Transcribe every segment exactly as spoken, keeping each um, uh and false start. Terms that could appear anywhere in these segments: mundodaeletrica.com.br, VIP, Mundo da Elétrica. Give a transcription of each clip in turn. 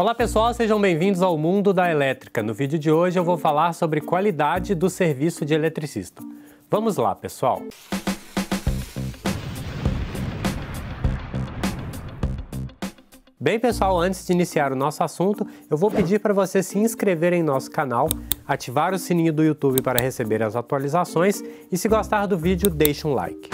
Olá pessoal, sejam bem-vindos ao Mundo da Elétrica. No vídeo de hoje eu vou falar sobre qualidade do serviço de eletricista. Vamos lá, pessoal! Bem, pessoal, antes de iniciar o nosso assunto, eu vou pedir para você se inscrever em nosso canal, ativar o sininho do YouTube para receber as atualizações e, se gostar do vídeo, deixe um like.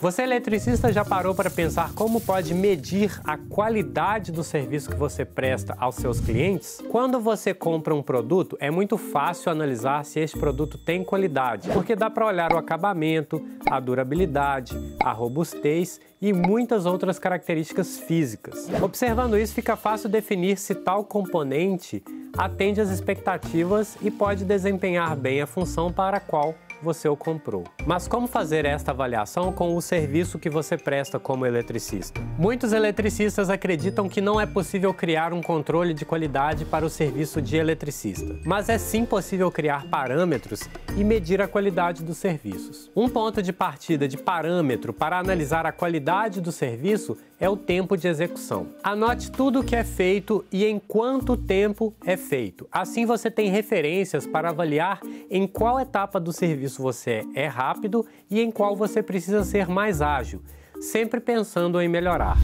Você, eletricista, já parou para pensar como pode medir a qualidade do serviço que você presta aos seus clientes? Quando você compra um produto, é muito fácil analisar se este produto tem qualidade, porque dá para olhar o acabamento, a durabilidade, a robustez e muitas outras características físicas. Observando isso, fica fácil definir se tal componente atende às expectativas e pode desempenhar bem a função para a qual você o comprou. Mas como fazer esta avaliação com o serviço que você presta como eletricista? Muitos eletricistas acreditam que não é possível criar um controle de qualidade para o serviço de eletricista, mas é sim possível criar parâmetros e medir a qualidade dos serviços. Um ponto de partida de parâmetro para analisar a qualidade do serviço é o tempo de execução. Anote tudo o que é feito e em quanto tempo é feito. Assim você tem referências para avaliar em qual etapa do serviço você é rápido e em qual você precisa ser mais ágil, sempre pensando em melhorar.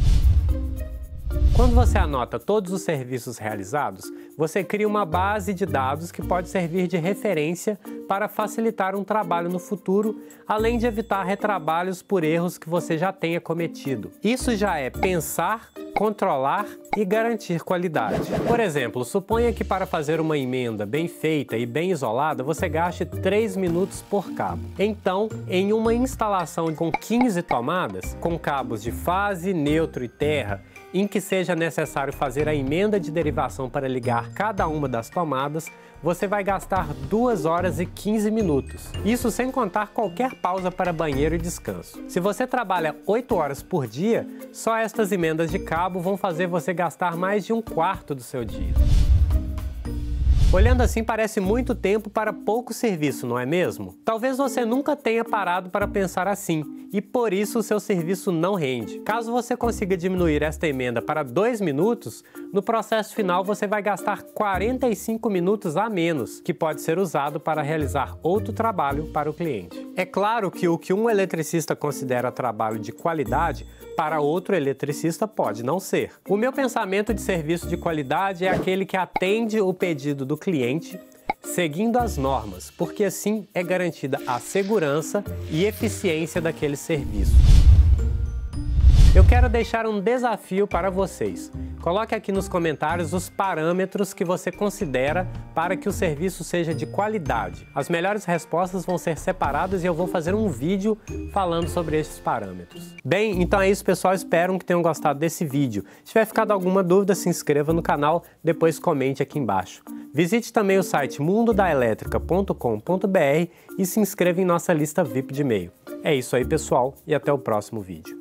Quando você anota todos os serviços realizados, você cria uma base de dados que pode servir de referência para facilitar um trabalho no futuro, além de evitar retrabalhos por erros que você já tenha cometido. Isso já é pensar, controlar e garantir qualidade. Por exemplo, suponha que para fazer uma emenda bem feita e bem isolada, você gaste três minutos por cabo. Então, em uma instalação com quinze tomadas, com cabos de fase, neutro e terra, em que seja necessário fazer a emenda de derivação para ligar cada uma das tomadas, você vai gastar duas horas e quinze minutos. Isso sem contar qualquer pausa para banheiro e descanso. Se você trabalha oito horas por dia, só estas emendas de cabo vão fazer você gastar mais de um quarto do seu dia. Olhando assim, parece muito tempo para pouco serviço, não é mesmo? Talvez você nunca tenha parado para pensar assim, e por isso o seu serviço não rende. Caso você consiga diminuir esta emenda para dois minutos, no processo final você vai gastar quarenta e cinco minutos a menos, que pode ser usado para realizar outro trabalho para o cliente. É claro que o que um eletricista considera trabalho de qualidade, para outro eletricista pode não ser. O meu pensamento de serviço de qualidade é aquele que atende o pedido do cliente, seguindo as normas, porque assim é garantida a segurança e eficiência daquele serviço. Eu quero deixar um desafio para vocês. Coloque aqui nos comentários os parâmetros que você considera para que o serviço seja de qualidade. As melhores respostas vão ser separadas e eu vou fazer um vídeo falando sobre esses parâmetros. Bem, então é isso, pessoal. Espero que tenham gostado desse vídeo. Se tiver ficado alguma dúvida, se inscreva no canal, depois comente aqui embaixo. Visite também o site mundo da elétrica ponto com ponto br e se inscreva em nossa lista V I P de e-mail. É isso aí, pessoal, e até o próximo vídeo.